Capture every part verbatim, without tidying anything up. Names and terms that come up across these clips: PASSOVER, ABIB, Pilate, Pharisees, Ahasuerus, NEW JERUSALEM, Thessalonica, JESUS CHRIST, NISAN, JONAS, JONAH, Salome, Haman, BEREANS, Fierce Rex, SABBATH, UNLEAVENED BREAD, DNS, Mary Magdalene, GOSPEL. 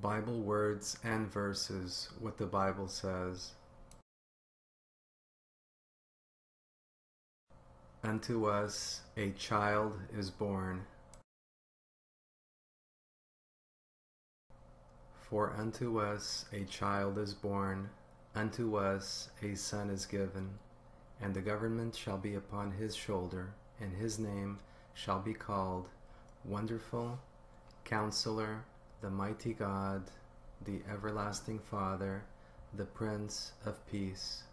Bible words and verses, what the Bible says. Unto us a child is born. For unto us a child is born, unto us a son is given, and the government shall be upon his shoulder, and his name shall be called Wonderful, Counselor, the Mighty God, the Everlasting Father, the Prince of Peace.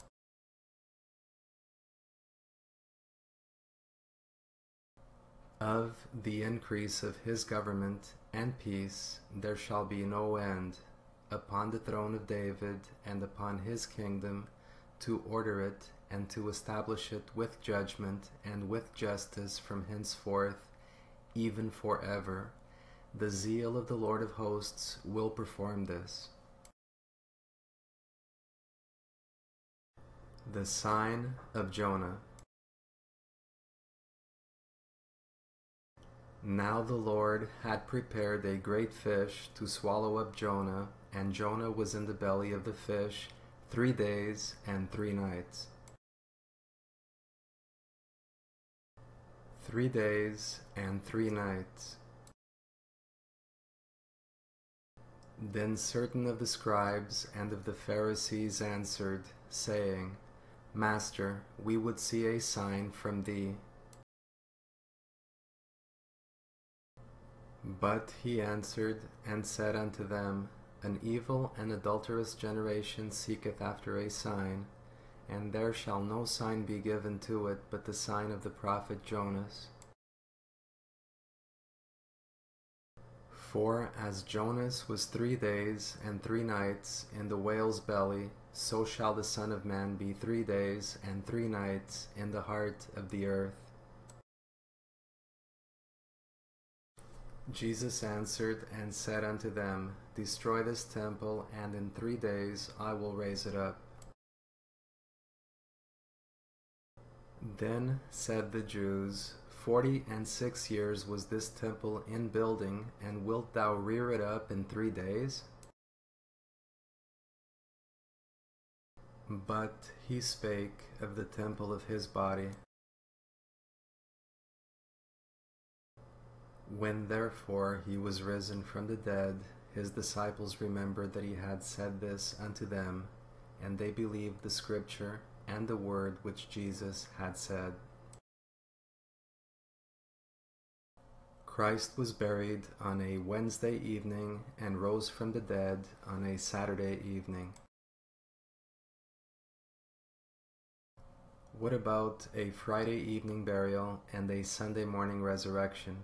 Of the increase of his government and peace there shall be no end, upon the throne of David and upon his kingdom, to order it and to establish it with judgment and with justice from henceforth, even forever. The zeal of the Lord of hosts will perform this. The sign of Jonah. Now the Lord had prepared a great fish to swallow up Jonah, and Jonah was in the belly of the fish three days and three nights. Three days and three nights. Then certain of the scribes and of the Pharisees answered, saying, Master, we would see a sign from thee. But he answered and said unto them, An evil and adulterous generation seeketh after a sign, and there shall no sign be given to it but the sign of the prophet Jonas. For as Jonas was three days and three nights in the whale's belly, so shall the Son of Man be three days and three nights in the heart of the earth. Jesus answered and said unto them, Destroy this temple, and in three days I will raise it up. Then said the Jews, Forty and six years was this temple in building, and wilt thou rear it up in three days? But he spake of the temple of his body. When therefore he was risen from the dead, his disciples remembered that he had said this unto them, and they believed the scripture and the word which Jesus had said. Christ was buried on a Wednesday evening and rose from the dead on a Saturday evening. What about a Friday evening burial and a Sunday morning resurrection?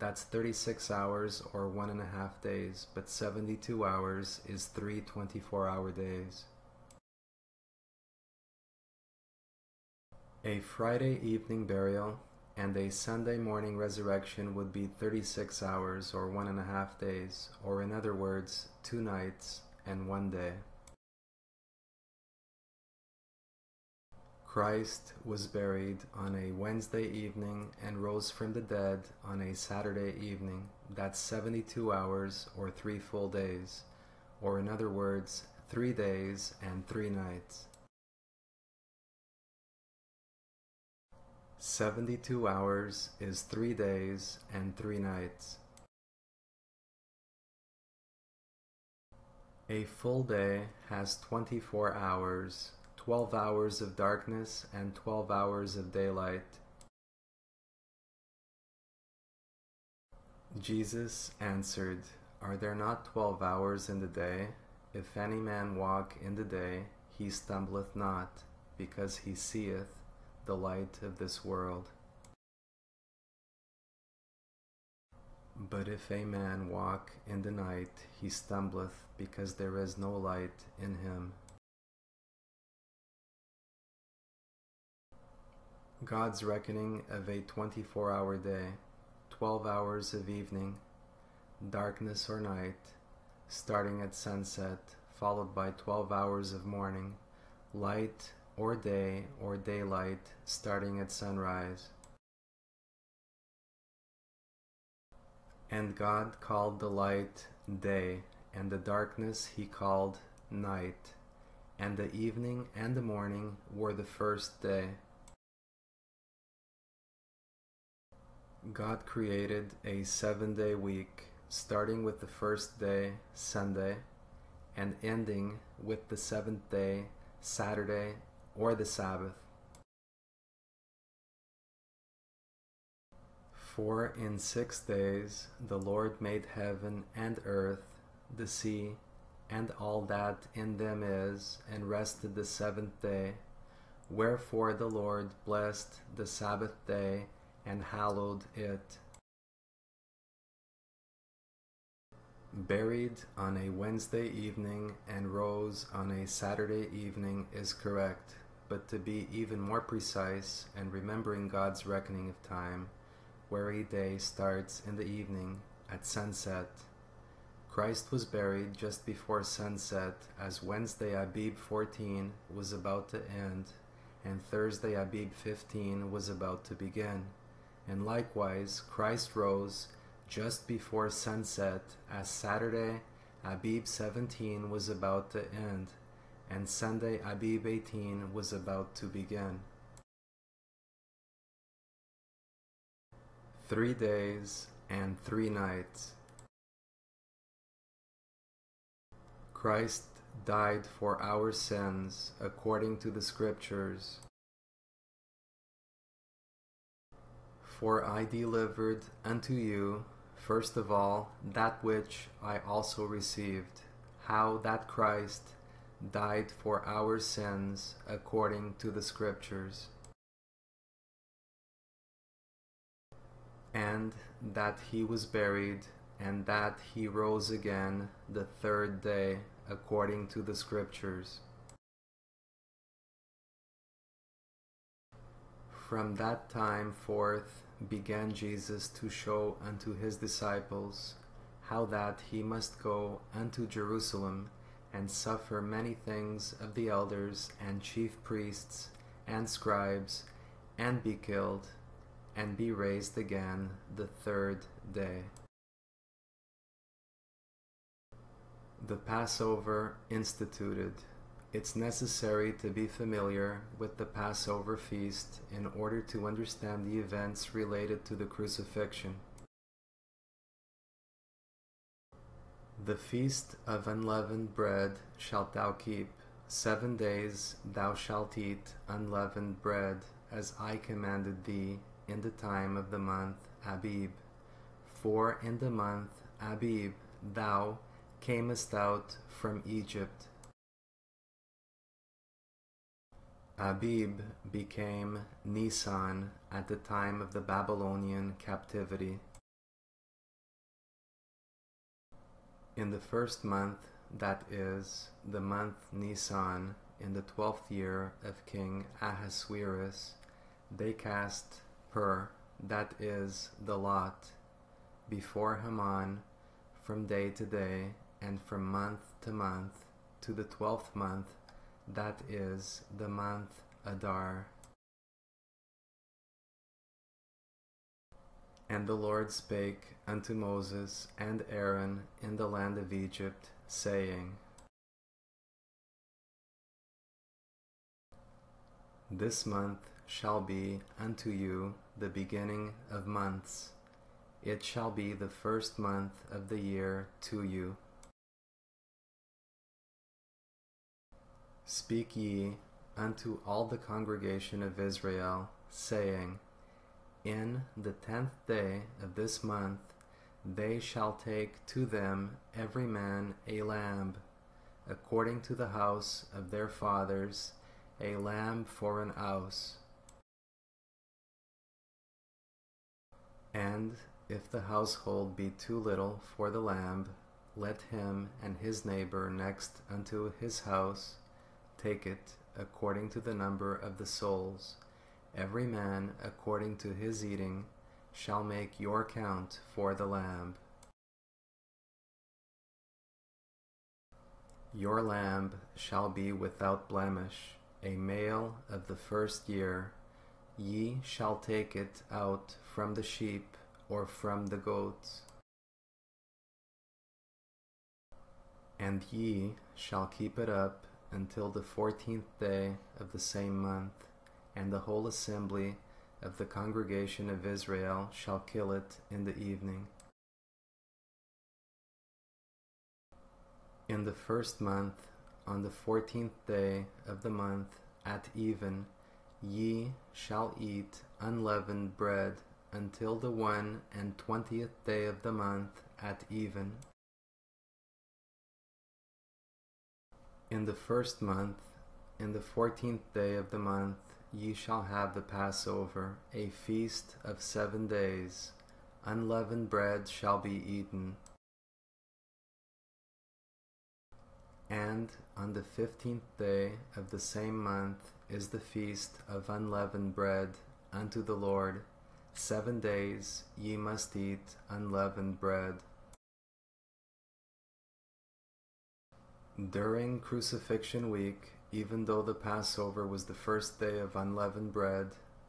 That's thirty-six hours or one and a half days, but seventy-two hours is three twenty-four hour days. A Friday evening burial and a Sunday morning resurrection would be thirty-six hours or one and a half days, or in other words, two nights and one day. Christ was buried on a Wednesday evening and rose from the dead on a Saturday evening. That's seventy-two hours or three full days, or in other words, three days and three nights. seventy-two hours is three days and three nights. A full day has twenty-four hours. twelve hours of darkness and twelve hours of daylight. Jesus answered, Are there not twelve hours in the day? If any man walk in the day, he stumbleth not, because he seeth the light of this world. But if a man walk in the night, he stumbleth, because there is no light in him. God's reckoning of a twenty-four hour day, twelve hours of evening, darkness or night, starting at sunset, followed by twelve hours of morning, light or day or daylight, starting at sunrise. And God called the light day, and the darkness he called night, and the evening and the morning were the first day. God created a seven-day week, starting with the first day, Sunday, and ending with the seventh day, Saturday, or the Sabbath. For in six days the Lord made heaven and earth, the sea, and all that in them is, and rested the seventh day. Wherefore the Lord blessed the Sabbath day, and hallowed it. Buried on a Wednesday evening and rose on a Saturday evening is correct, but to be even more precise and remembering God's reckoning of time, weary day starts in the evening at sunset. Christ was buried just before sunset, as Wednesday A B I B fourteen was about to end, and Thursday A B I B fifteen was about to begin. And likewise, Christ rose just before sunset, as Saturday A B I B seventeen was about to end, and Sunday A B I B eighteen was about to begin. Three days and three nights. Christ died for our sins according to the Scriptures. For I delivered unto you, first of all, that which I also received, how that Christ died for our sins according to the Scriptures, and that he was buried, and that he rose again the third day, according to the Scriptures. From that time forth began Jesus to show unto his disciples how that he must go unto Jerusalem, and suffer many things of the elders and chief priests and scribes, and be killed, and be raised again the third day. The Passover instituted. It's necessary to be familiar with the Passover feast in order to understand the events related to the crucifixion. The feast of unleavened bread shalt thou keep. Seven days thou shalt eat unleavened bread, as I commanded thee, in the time of the month Abib. For in the month Abib thou camest out from Egypt. Abib became Nisan at the time of the Babylonian captivity. In the first month, that is, the month Nisan, in the twelfth year of King Ahasuerus, they cast Pur, that is, the lot, before Haman, from day to day, and from month to month, to the twelfth month, that is, the month Adar. And the Lord spake unto Moses and Aaron in the land of Egypt, saying, This month shall be unto you the beginning of months. It shall be the first month of the year to you. Speak ye unto all the congregation of Israel, saying, In the tenth day of this month they shall take to them every man a lamb, according to the house of their fathers, a lamb for an house. And if the household be too little for the lamb, let him and his neighbor next unto his house take it, according to the number of the souls. Every man according to his eating shall make your count for the lamb. Your lamb shall be without blemish, a male of the first year. Ye shall take it out from the sheep or from the goats. And ye shall keep it up until the fourteenth day of the same month, and the whole assembly of the congregation of Israel shall kill it in the evening. In the first month, on the fourteenth day of the month, at even, ye shall eat unleavened bread until the one and twentieth day of the month, at even. In the first month, in the fourteenth day of the month, ye shall have the Passover, a feast of seven days. Unleavened bread shall be eaten. And on the fifteenth day of the same month is the feast of unleavened bread unto the Lord. Seven days ye must eat unleavened bread. During crucifixion week, even though the Passover was the first day of unleavened bread,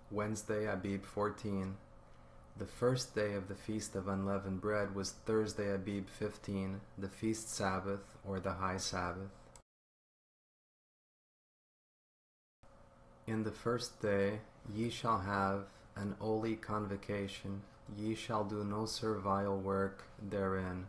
Wednesday, A B I B fourteen, the first day of the Feast of Unleavened Bread was Thursday, A B I B fifteen, the Feast Sabbath, or the High Sabbath. In the first day ye shall have an holy convocation, ye shall do no servile work therein.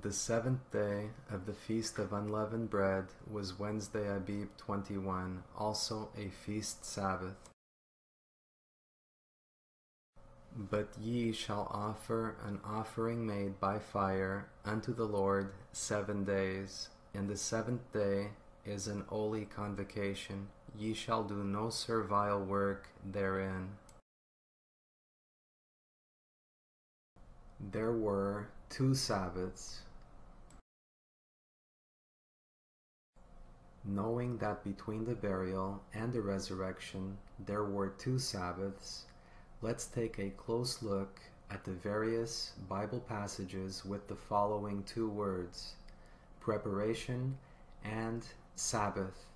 The seventh day of the Feast of Unleavened Bread was Wednesday, A B I B twenty-one, also a feast Sabbath. But ye shall offer an offering made by fire unto the Lord seven days, and the seventh day is an holy convocation. Ye shall do no servile work therein. There were two Sabbaths. Knowing that between the burial and the resurrection there were two Sabbaths, let's take a close look at the various Bible passages with the following two words, preparation and Sabbath.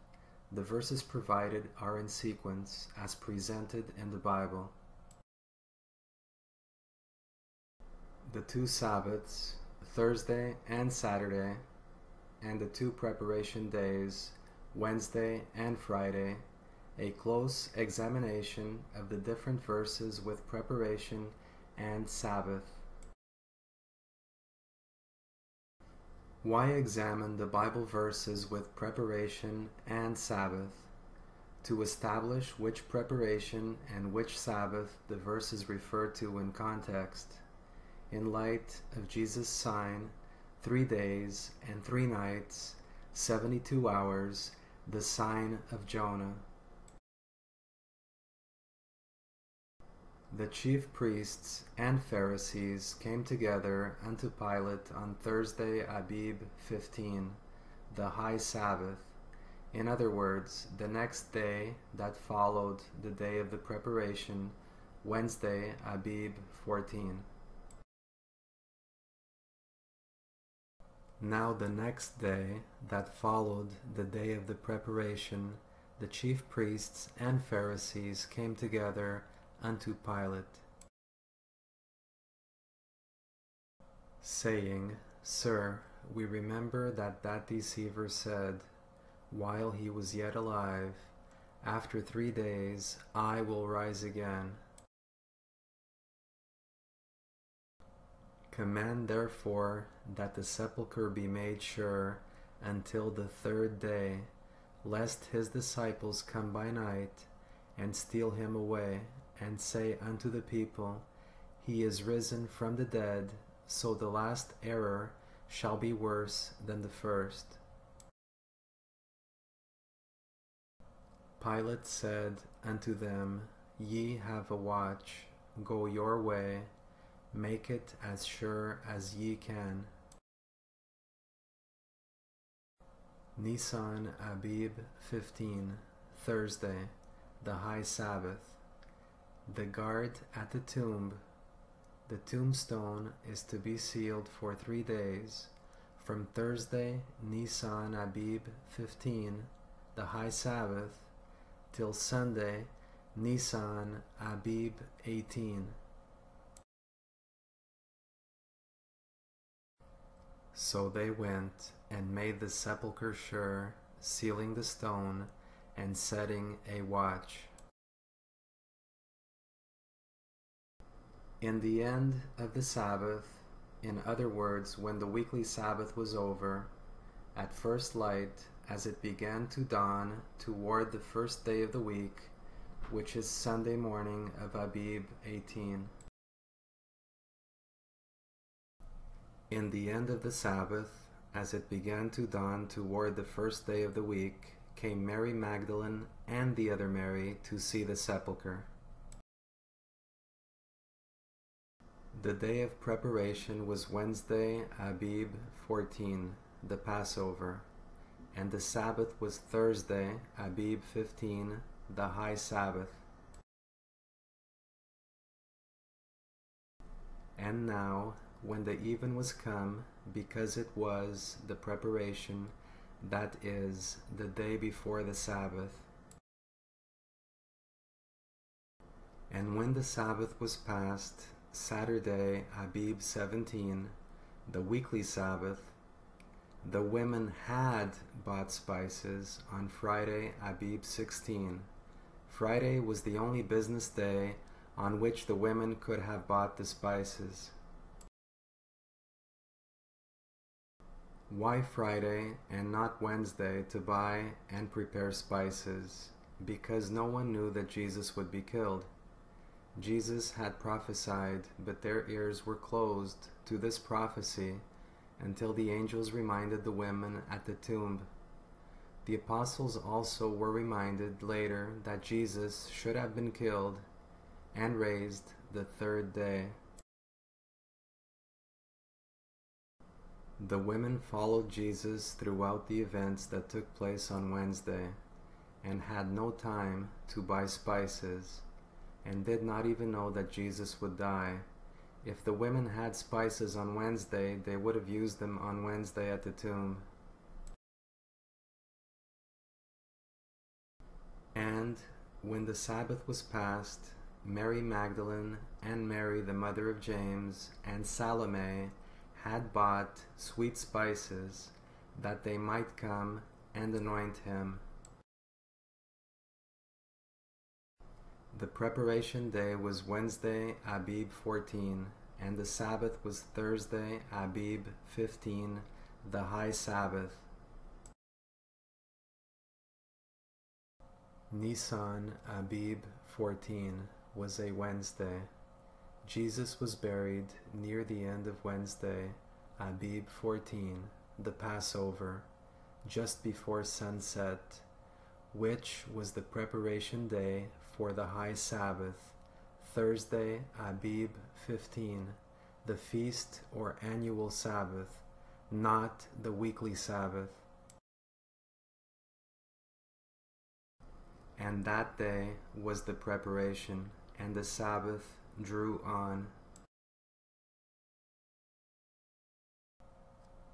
The verses provided are in sequence as presented in the Bible. The two Sabbaths, Thursday and Saturday, and the two preparation days, Wednesday and Friday, a close examination of the different verses with preparation and Sabbath. Why examine the Bible verses with preparation and Sabbath? To establish which preparation and which Sabbath the verses refer to in context. In light of Jesus' sign, three days and three nights, seventy-two hours, the sign of Jonah. The chief priests and Pharisees came together unto Pilate on Thursday, A B I B fifteen, the high Sabbath, in other words, the next day that followed the day of the preparation, Wednesday, A B I B fourteen. Now the next day that followed the day of the preparation, the chief priests and Pharisees came together unto Pilate, saying, Sir, we remember that that deceiver said, while he was yet alive, after three days I will rise again. Command therefore that the sepulchre be made sure until the third day, lest his disciples come by night and steal him away, and say unto the people, He is risen from the dead, so the last error shall be worse than the first. Pilate said unto them, Ye have a watch, go your way, make it as sure as ye can. NISAN A B I B fifteen, Thursday, the high Sabbath. The guard at the tomb. The tombstone is to be sealed for three days, from Thursday, NISAN A B I B fifteen, the high Sabbath, till Sunday, NISAN A B I B eighteen. So they went and made the sepulchre sure, sealing the stone and setting a watch. In the end of the Sabbath, in other words, when the weekly Sabbath was over, at first light, as it began to dawn toward the first day of the week, which is Sunday morning of Abib eighteen. In the end of the Sabbath, as it began to dawn toward the first day of the week, came Mary Magdalene and the other Mary to see the sepulchre. The day of preparation was Wednesday, Abib fourteen, the Passover, and the Sabbath was Thursday, Abib fifteen, the High Sabbath. And now, when the even was come, because it was the preparation, that is, the day before the Sabbath. And when the Sabbath was past, Saturday, Abib seventeen, the weekly Sabbath, the women had bought spices on Friday, Abib sixteen. Friday was the only business day on which the women could have bought the spices. Why Friday and not Wednesday to buy and prepare spices? Because no one knew that Jesus would be killed. Jesus had prophesied, but their ears were closed to this prophecy until the angels reminded the women at the tomb. The apostles also were reminded later that Jesus should have been killed and raised the third day. The women followed Jesus throughout the events that took place on Wednesday and had no time to buy spices, and did not even know that Jesus would die. If the women had spices on Wednesday, they would have used them on Wednesday at the tomb. And when the Sabbath was past, Mary Magdalene and Mary the mother of James and Salome had bought sweet spices, that they might come and anoint him. The preparation day was Wednesday, Abib fourteen, and the Sabbath was Thursday, Abib fifteen, the High Sabbath. Nisan, Abib fourteen, was a Wednesday. Jesus was buried near the end of Wednesday, Abib fourteen, the Passover, just before sunset, which was the preparation day for the High Sabbath, Thursday, Abib fifteen, the feast or annual Sabbath, not the weekly Sabbath. And that day was the preparation, and the Sabbath drew on.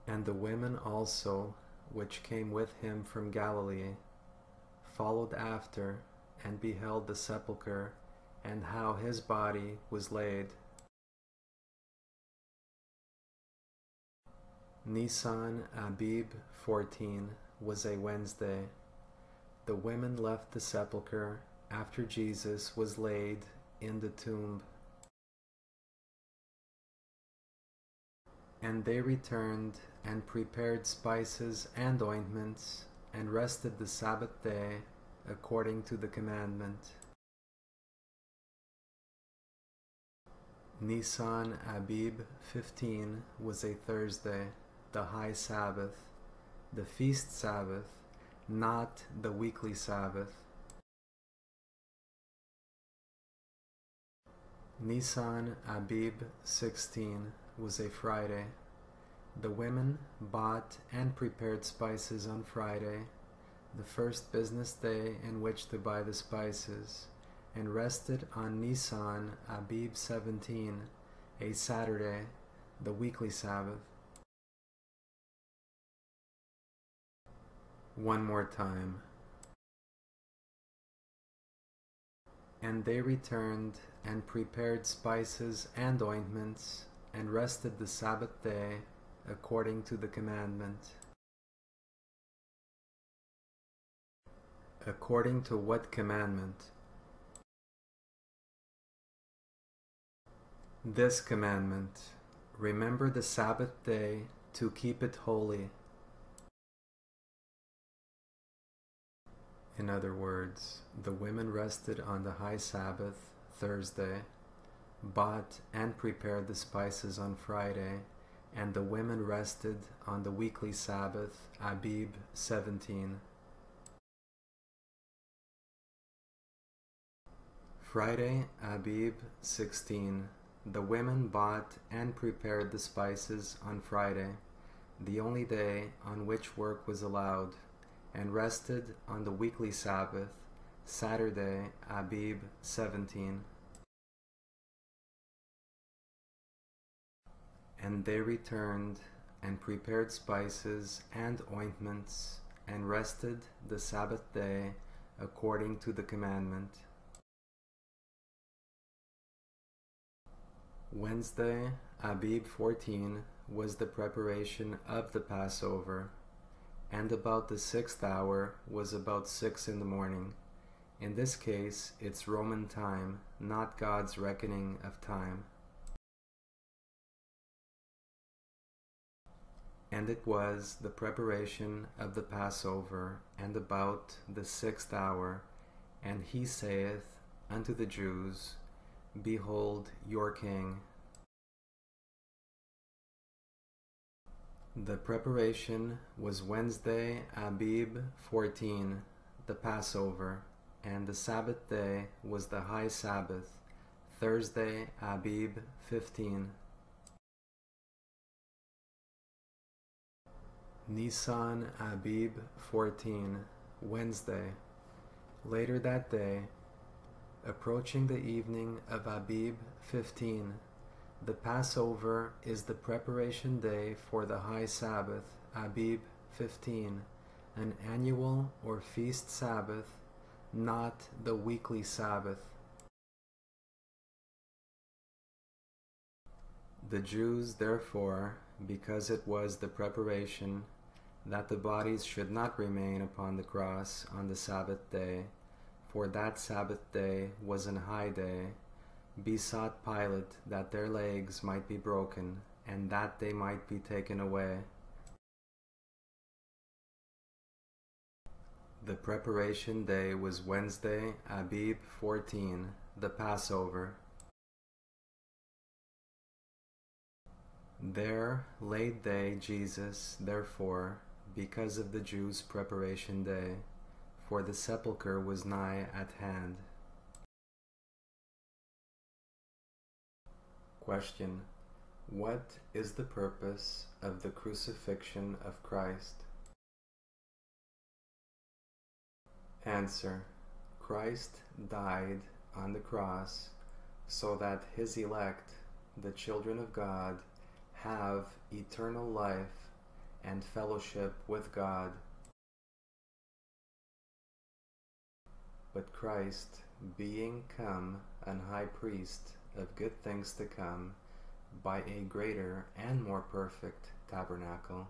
And the women also, which came with him from Galilee, followed after, and beheld the sepulchre, and how his body was laid. Nisan, Abib fourteen, was a Wednesday. The women left the sepulchre after Jesus was laid in the tomb. And they returned and prepared spices and ointments, and rested the Sabbath day according to the commandment. Nisan, Abib fifteen, was a Thursday, the High Sabbath, the feast Sabbath, not the weekly Sabbath. Nisan, Abib sixteen, was a Friday. The women bought and prepared spices on Friday, the first business day in which to buy the spices, and rested on Nisan, Abib seventeen, a Saturday, the weekly Sabbath. One more time. And they returned and prepared spices and ointments, and rested the Sabbath day according to the commandment. According to what commandment? This commandment. Remember the Sabbath day to keep it holy. In other words, the women rested on the high Sabbath, Thursday, bought and prepared the spices on Friday, and the women rested on the weekly Sabbath, ABIB seventeen. Friday, ABIB sixteen. The women bought and prepared the spices on Friday, the only day on which work was allowed, and rested on the weekly Sabbath, Saturday, ABIB seventeen. And they returned and prepared spices and ointments, and rested the Sabbath day according to the commandment. Wednesday, ABIB fourteen, was the preparation of the Passover, and about the sixth hour was about six in the morning. In this case, it's Roman time, not God's reckoning of time. And it was the preparation of the Passover, and about the sixth hour, and he saith unto the Jews, Behold your king. The preparation was Wednesday, ABIB fourteen, the Passover, and the Sabbath day was the high Sabbath, Thursday, ABIB fifteen. NISAN, ABIB fourteen, Wednesday. Later that day, approaching the evening of ABIB fifteen, the Passover is the preparation day for the high Sabbath, ABIB fifteen, an annual or feast Sabbath, not the weekly Sabbath. The Jews, therefore, because it was the preparation, that the bodies should not remain upon the cross on the Sabbath day, for that Sabbath day was an high day, besought Pilate that their legs might be broken, and that they might be taken away. The preparation day was Wednesday, ABIB fourteen, the Passover. There laid they Jesus, therefore, because of the Jews' preparation day, for the sepulchre was nigh at hand. Question: What is the purpose of the crucifixion of Christ? Answer: Christ died on the cross so that his elect, the children of God, have eternal life and fellowship with God. But Christ, being come an high priest of good things to come, by a greater and more perfect tabernacle,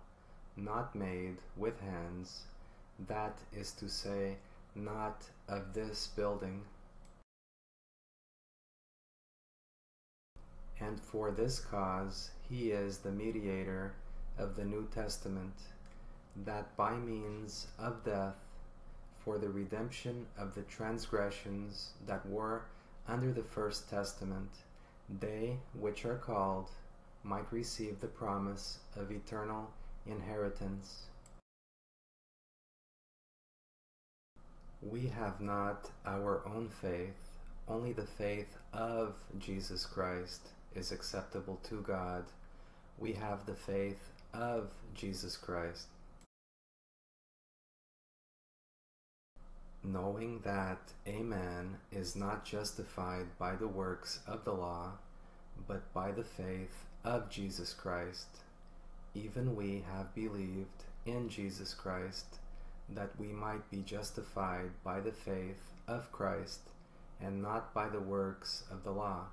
not made with hands, that is to say, not of this building. And for this cause he is the mediator of the New Testament, that by means of death, for the redemption of the transgressions that were under the first testament, they which are called might receive the promise of eternal inheritance. We have not our own faith, only the faith of Jesus Christ is acceptable to God. We have the faith of Jesus Christ. Knowing that a man is not justified by the works of the law, but by the faith of Jesus Christ, even we have believed in Jesus Christ, that we might be justified by the faith of Christ, and not by the works of the law.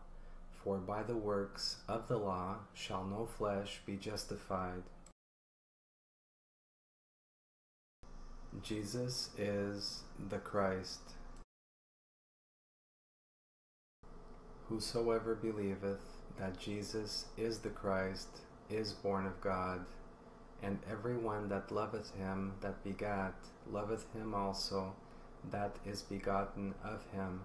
for by the works of the law shall no flesh be justified. Jesus is the Christ. Whosoever believeth that Jesus is the Christ is born of God, and every one that loveth him that begat loveth him also that is begotten of him.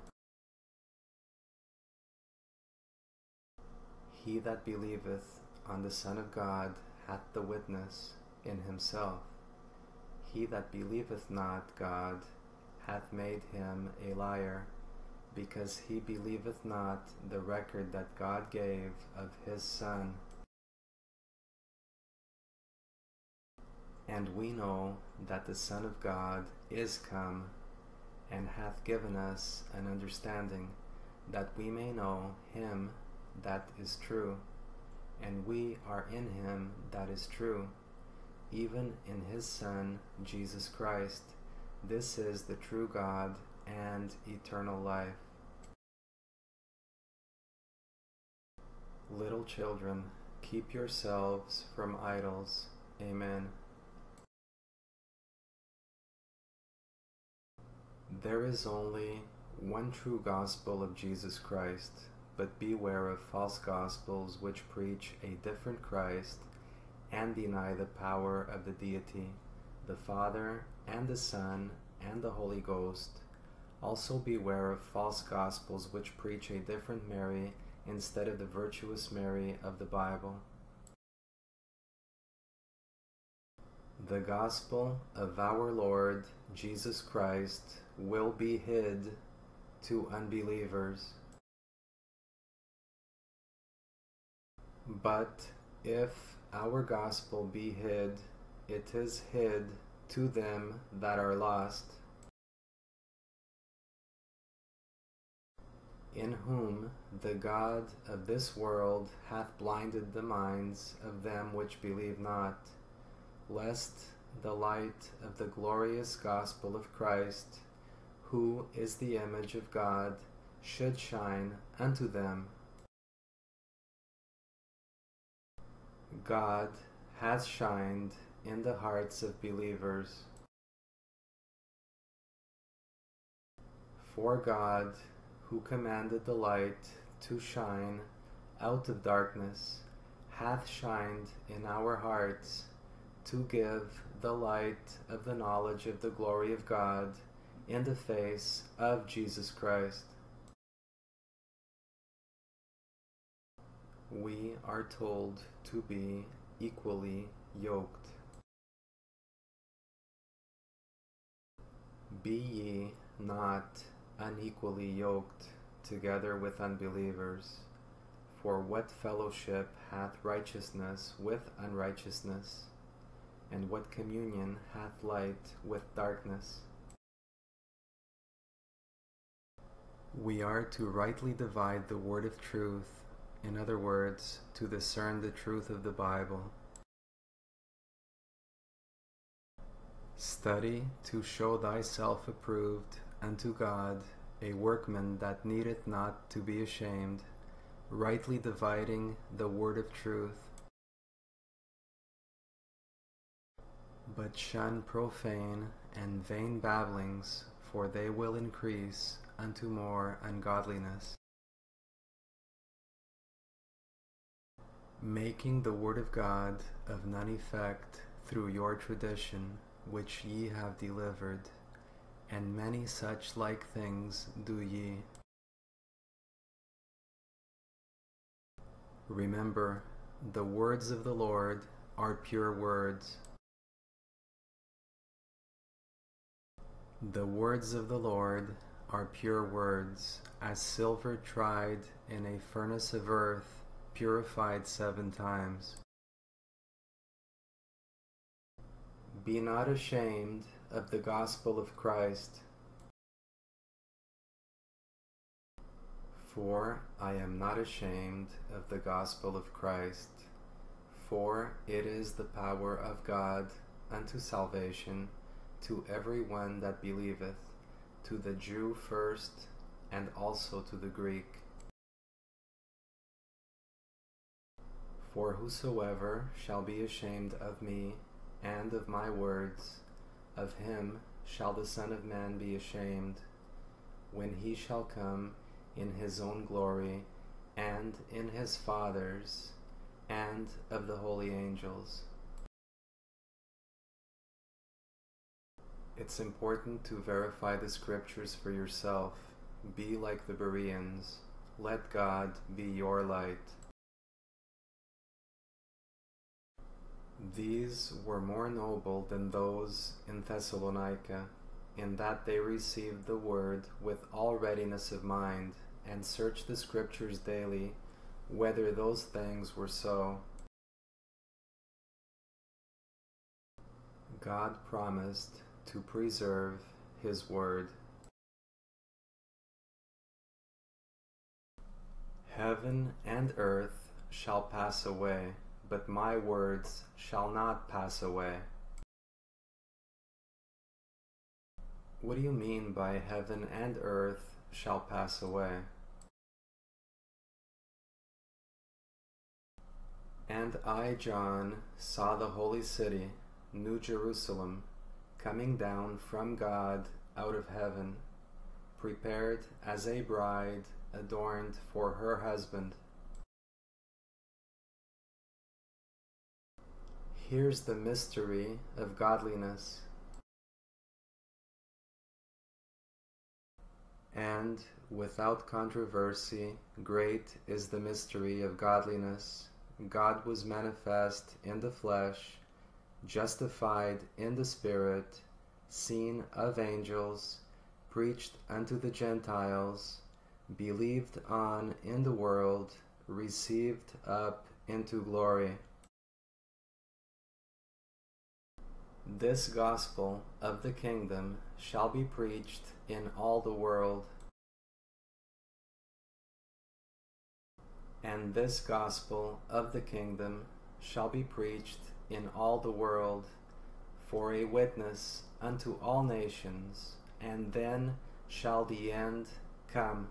He that believeth on the Son of God hath the witness in himself. He that believeth not God hath made him a liar, because he believeth not the record that God gave of his Son. And we know that the Son of God is come, and hath given us an understanding, that we may know him that is true. And we are in him that is true, even in his Son, Jesus Christ. This is the true God and eternal life. Little children, keep yourselves from idols. Amen. There is only one true gospel of Jesus Christ, but beware of false gospels which preach a different Christ and deny the power of the deity, the Father and the Son and the Holy Ghost. Also beware of false gospels which preach a different Mary instead of the virtuous Mary of the Bible. The gospel of our Lord Jesus Christ will be hid to unbelievers. But if our gospel be hid, it is hid to them that are lost, in whom the God of this world hath blinded the minds of them which believe not, lest the light of the glorious gospel of Christ, who is the image of God, should shine unto them. God hath shined in the hearts of believers. For God, who commanded the light to shine out of darkness, hath shined in our hearts to give the light of the knowledge of the glory of God in the face of Jesus Christ. We are told to be equally yoked. Be ye not unequally yoked together with unbelievers. For what fellowship hath righteousness with unrighteousness? And what communion hath light with darkness? We are to rightly divide the word of truth, in other words, to discern the truth of the Bible. Study to show thyself approved unto God, a workman that needeth not to be ashamed, rightly dividing the word of truth. But shun profane and vain babblings, for they will increase unto more ungodliness. Making the word of God of none effect through your tradition, which ye have delivered, and many such like things do ye. Remember, the words of the Lord are pure words. The words of the Lord are pure words, as silver tried in a furnace of earth, purified seven times. Be not ashamed of the gospel of Christ, for I am not ashamed of the gospel of Christ, for it is the power of God unto salvation to every one that believeth, to the Jew first, and also to the Greek. For whosoever shall be ashamed of me and of my words, of him shall the Son of Man be ashamed, when he shall come in his own glory, and in his Father's, and of the holy angels. It's important to verify the scriptures for yourself. Be like the Bereans. Let God be your light. These were more noble than those in Thessalonica, in that they received the word with all readiness of mind, and searched the scriptures daily, whether those things were so. God promised to preserve His word. Heaven and earth shall pass away, but my words shall not pass away. What do you mean by heaven and earth shall pass away? And I, John, saw the holy city, New Jerusalem, coming down from God out of heaven, prepared as a bride adorned for her husband. Here's the mystery of godliness. And without controversy, great is the mystery of godliness. God was manifest in the flesh, justified in the Spirit, seen of angels, preached unto the Gentiles, believed on in the world, received up into glory. This gospel of the kingdom shall be preached in all the world, and this gospel of the kingdom shall be preached in all the world for a witness unto all nations, and then shall the end come.